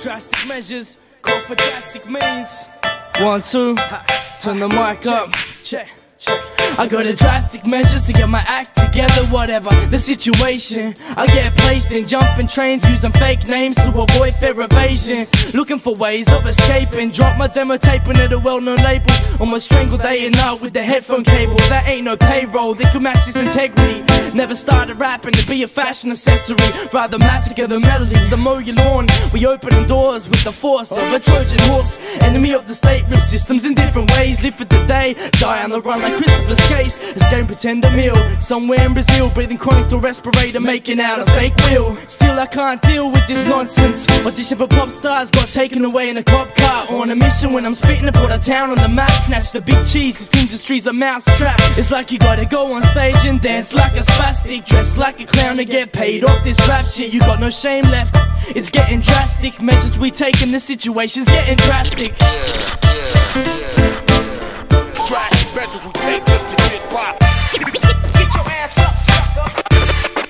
Drastic measures call for drastic means. 1, 2, turn the mic up. Check, check. I go to drastic measures to get my act together. Whatever the situation I get placed in, jumping trains, using fake names to avoid their evasion, looking for ways of escaping. Drop my demo taping at a well-known label, almost strangled day and night with the headphone cable. That ain't no payroll, they could match this integrity. Never started rapping to be a fashion accessory, rather massacre the melody. The more you lawn, we opening doors with the force of a Trojan horse. Enemy of the state, rip systems in different ways. Live for today, die on the run like Christopher's case. Escape, pretend I'm ill, somewhere in Brazil, breathing chronic through respirator, making out a fake will. Still I can't deal with this nonsense. Audition for pop stars, got taken away in a cop car. On a mission when I'm spitting to put a town on the map. Snatch the big cheese, this industry's a mousetrap. It's like you gotta go on stage and dance like a spastic, dressed like a clown to get paid off this rap shit. You got no shame left, it's getting drastic. Measures we taking, the situation's getting drastic. Drastic measures we take just to get by. Get your ass up, sucker.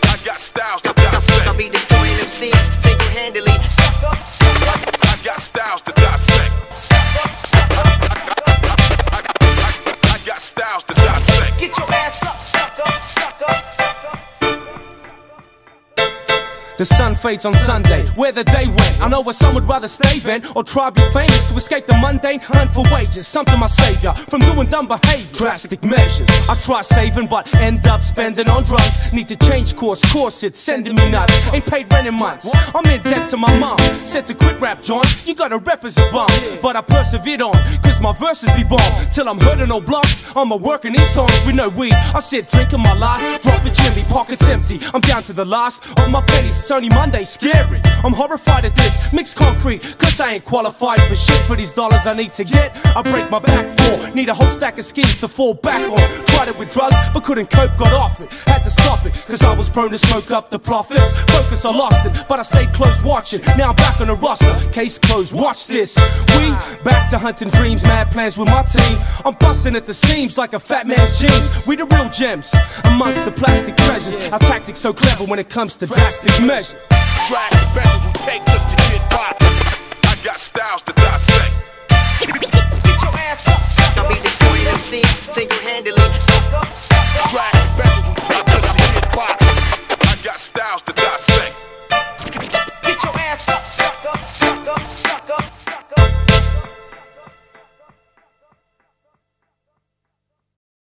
I got styles to dissect. I'll be destroying them scenes single-handedly. Sucker, sucker. I got styles to dissect. Sucker, sucker. I got styles to dissect. Get your ass up, sucker, sucker. The sun fades on Sunday, where the day went. I know where some would rather stay bent or try to be famous to escape the mundane, hunt for wages. Something my savior from doing dumb behavior. Drastic measures. I try saving but end up spending on drugs. Need to change course, it's sending me nuts. Ain't paid rent in months, I'm in debt to my mom. Said to quit rap, John, you gotta rap as a bum. But I persevered on, cause my verses be bomb. Till I'm hurting no blocks, I'm a working these songs with no weed. I sit drinking my life, drop a Jimmy, pockets empty. I'm down to the last, on my pennies. It's only Monday, scary. I'm horrified at this, mixed concrete, cause I ain't qualified for shit. For these dollars I need to get, I break my back for. Need a whole stack of schemes to fall back on. Tried it with drugs, but couldn't cope, got off it. Had to stop it, cause I was prone to smoke up the profits. Focus, I lost it, but I stayed close watching. Now I'm back on the roster, case closed, watch this. We back to hunting dreams, mad plans with my team. I'm busting at the seams like a fat man's jeans. We the real gems, amongst the plastic treasures. Our tactics so clever when it comes to drastic measures. Drastic measures we take just to get by. I got styles to dissect. Get your ass up, sucker. I'll be destroying them scenes single-handedly.